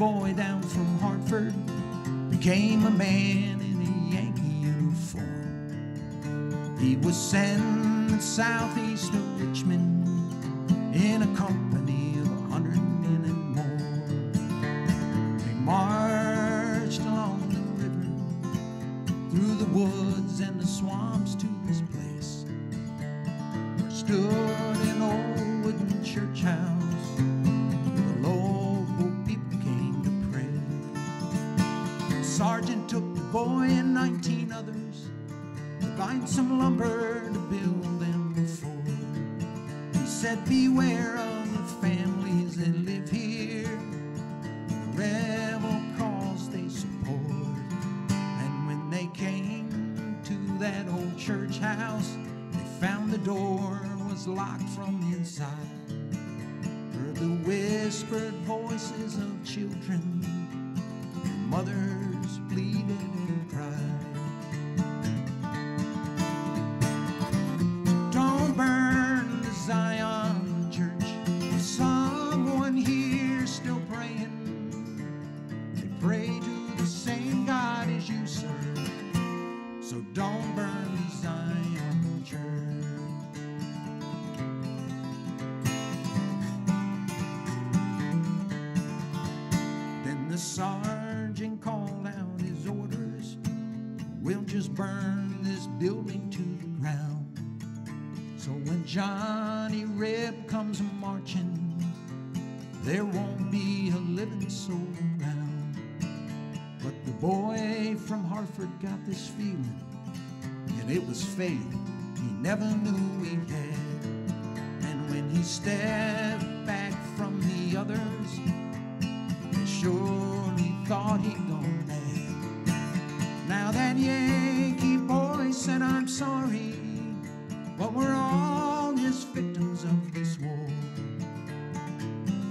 boy down from Hartford became a man in a Yankee uniform. He was sent southeast of Richmond in a company of 100 men and more. They marched along the river, through the woods and the swamps to this place, where stood an old wooden church house. Sergeant took the boy and 19 others to bind some lumber to build them a fort. He said, beware of the families that live here, the rebel cause they support. And when they came to that old church house, they found the door was locked from the inside. Heard the whispered voices of children, mothers pleaded and cried. Don't burn the Zion Church. If someone here's still praying, they pray to the same God as you serve. So don't burn the Zion Church. Then the sergeant called out his orders, we'll just burn this building to the ground. So when Johnny Reb comes marching, there won't be a living soul around. But the boy from Hartford got this feeling, and it was fate he never knew he had. And when he stepped back from the others, he surely thought he'd gone mad. Now that Yankee boy said, I'm sorry, but we're all just victims of this war.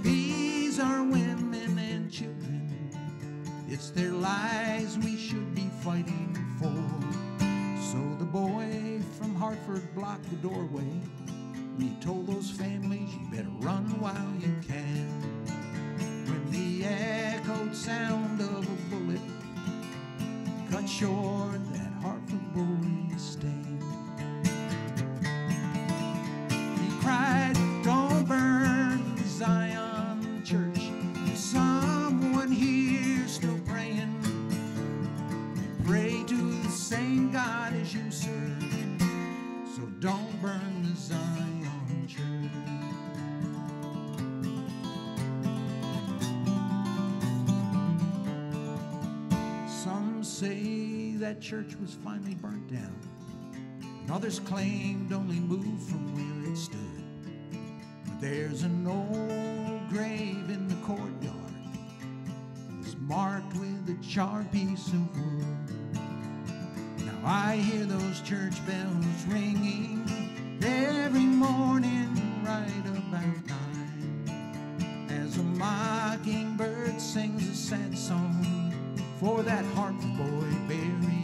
These are women and children, it's their lives we should be fighting for. So the boy from Hartford blocked the doorway, and he told those families, you better run while you can. The echoed sound of a bullet cut short that Hartford boy's stay. He cried, don't burn the Zion Church. There's someone here still praying. They pray to the same God as you serve. So don't burn the Zion Church. Say that church was finally burnt down, and others claimed only moved from where it stood. But there's an old grave in the courtyard, it's marked with a charred piece of wood. Now I hear those church bells ringing every morning right about 9, as a mockingbird sings a sad song for that Hartford boy buried.